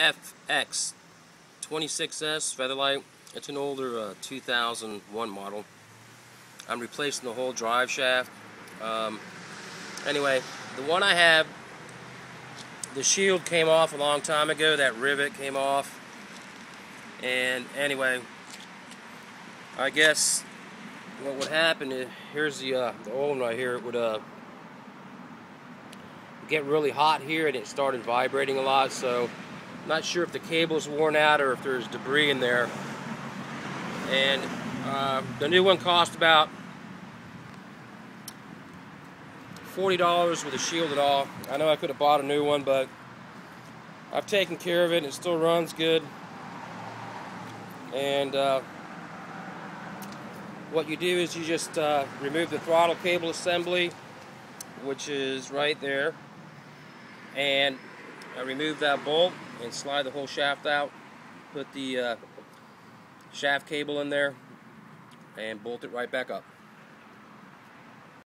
FX 26s Featherlite. It's an older 2001 model. I'm replacing the whole drive shaft. Anyway, the one I have, the shield came off a long time ago. That rivet came off. And anyway, I guess what would happen is, here's the old one right here. It would get really hot here, and it started vibrating a lot. So I'm not sure if the cable's worn out or if there's debris in there. And the new one cost about $40 with a shield and all. I know I could have bought a new one, but I've taken care of it, and it still runs good. And what you do is you just remove the throttle cable assembly, which is right there, and I remove that bolt and slide the whole shaft out, put the shaft cable in there, and bolt it right back up.